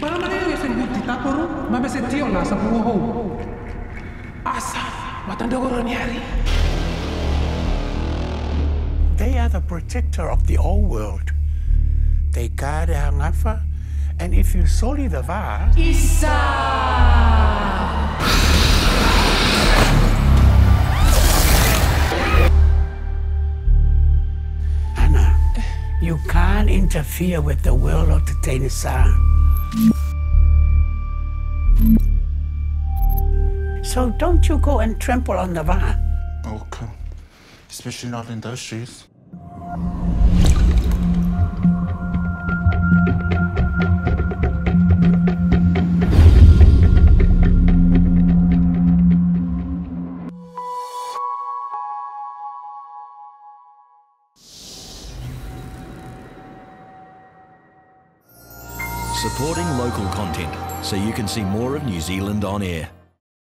Para manera yo sen guti taporo, mame sen tio na sa puho. Asa, matandogoro nyari. They are the protector of the old world. They guard Hangafa, and if you solely the va, Isa. You can't interfere with the world of the Teine Sā. So don't you go and trample on the va. Okay. Especially not in those shoes. Supporting local content so you can see more of New Zealand on air.